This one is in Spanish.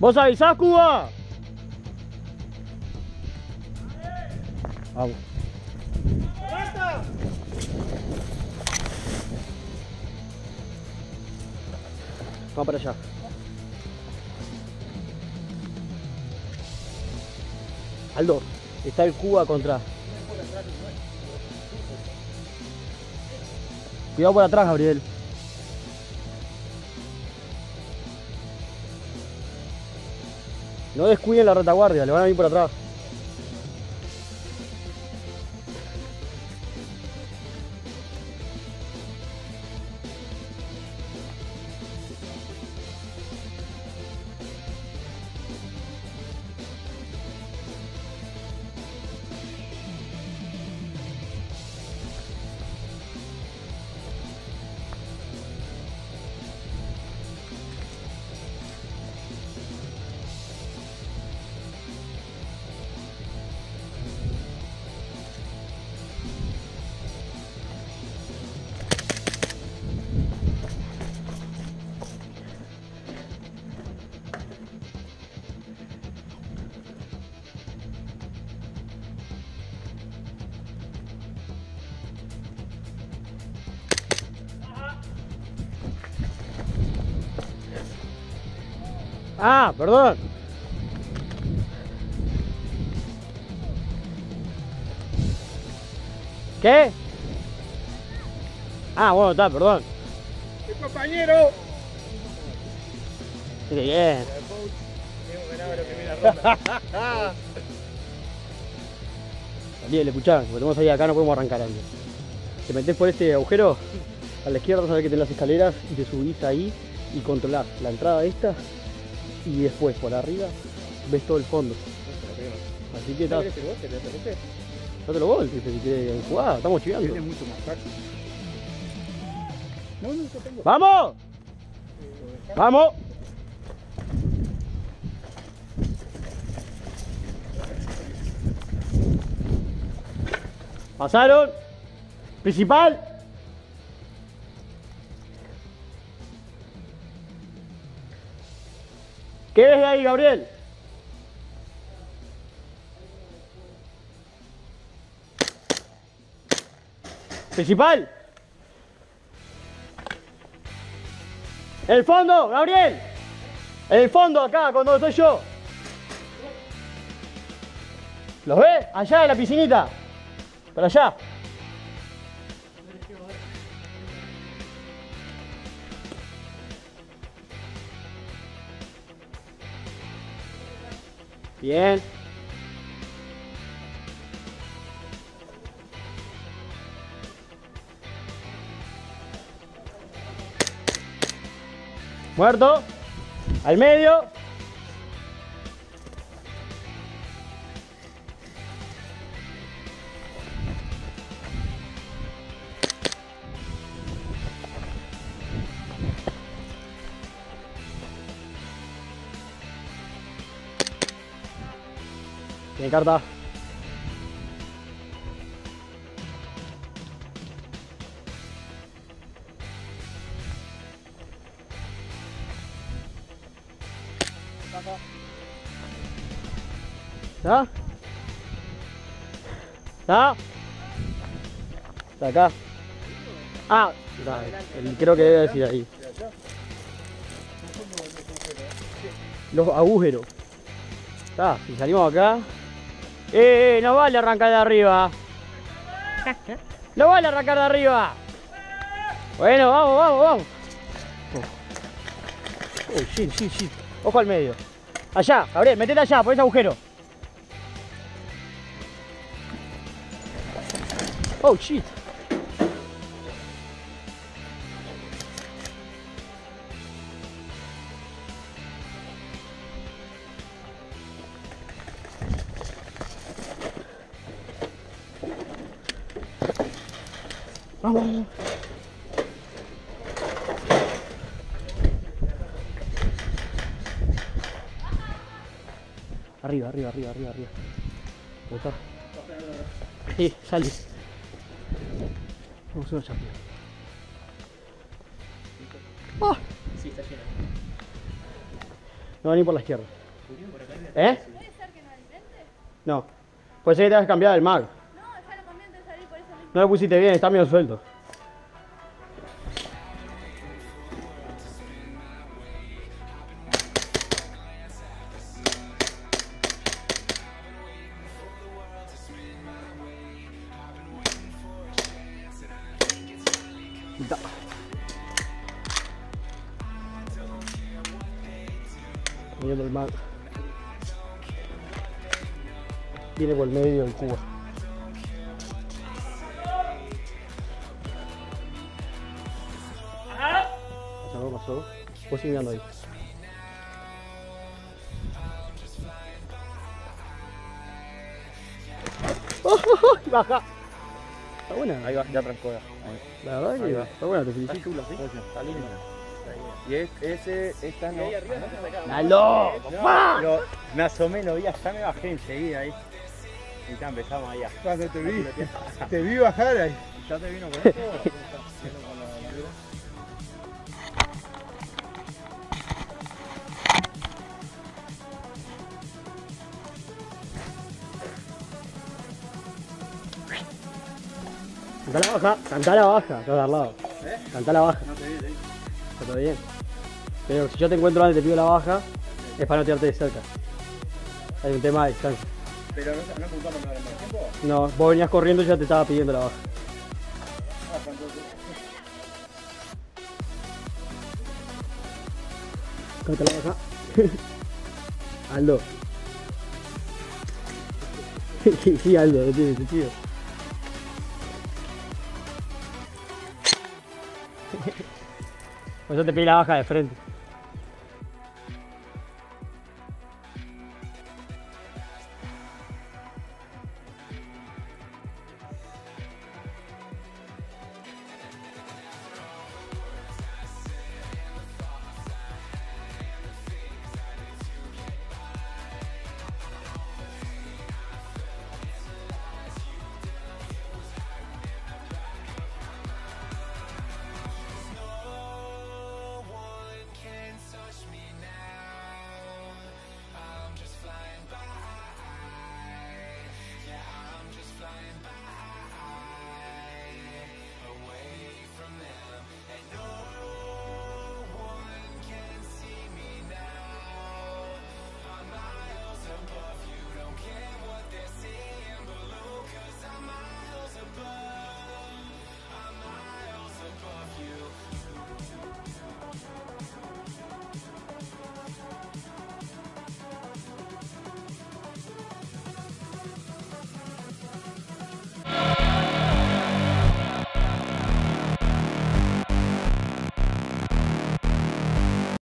¿Vos avisás, Cuba? Vamos. ¡Basta! Vamos para allá. Aldo, está el Cuba contra. Cuidado por atrás, Gabriel. No descuiden la retaguardia, le van a venir por atrás. Ah, perdón. ¿Qué? Ah, bueno, está, perdón. ¡El compañero! ¡Qué bien! Hemos ganado la primera ronda. Daniel, escuchá, porque tenemos ahí acá, no podemos arrancar algo. Te metés por este agujero, a la izquierda, sabés que tenés las escaleras y te subís ahí y controlás la entrada esta. Y después por arriba ves todo el fondo. Así que estás. Dátelo vos, si quieres jugar, estamos chivando. Tiene mucho más fácil. No, no tengo. ¡Vamos! ¡Vamos! Pasaron. Principal. ¿Qué ves ahí, Gabriel? Principal. El fondo, Gabriel. El fondo acá, cuando estoy yo. ¿Los ves? Allá de la piscinita. Para allá. Bien. Muerto. Al medio. Tiene carta. ¿Ah? ¿Ah? Está acá. Ah, está. Creo que debe decir ahí. Los agujeros. Está, si salimos acá. No vale arrancar de arriba. No vale arrancar de arriba. Bueno, vamos, vamos, vamos. Uy, sí, sí, sí. Ojo al medio. Allá, Gabriel, metete allá, por ese agujero. Oh, shit. Vamos, vamos. Arriba, arriba, arriba, arriba, arriba. ¿Está? Sí, sale. Vamos a una chapia. ¡Ah! Sí, está llena. No va ni por la izquierda. ¿Eh? ¿Puede ser que no al frente? No. Puede ser que te hayas cambiado el mag. No, ya lo cambié antes de salir por eso mismo. No lo pusiste bien, está medio suelto. Poniendo el mag. Viene por el medio el cubo. Ya no pasó. Voy mirando ahí. ¡Oh, oh, oh! ¡Baja! Está buena. Ahí va, ya trancó. La verdad que está buena, te felicito. Está linda. Y esta no. ¡Nalo! ¡Papá! Más o menos ya me bajé enseguida ahí. Y ya empezamos allá. Cuando te vi bajar ahí. ¿Ya te vino con esto? Cantá la baja, acá de al lado. Cantá la baja. No te vi, Está bien. Pero si yo te encuentro antes y te pido la baja, es para no tirarte de cerca. Hay un tema de distancia. ¿Pero no apuntamos nada en el tiempo? No, vos venías corriendo y ya te estaba pidiendo la baja. Canta la baja. Aldo. Sí, Aldo, no tiene sentido. Por eso te pide la baja de frente.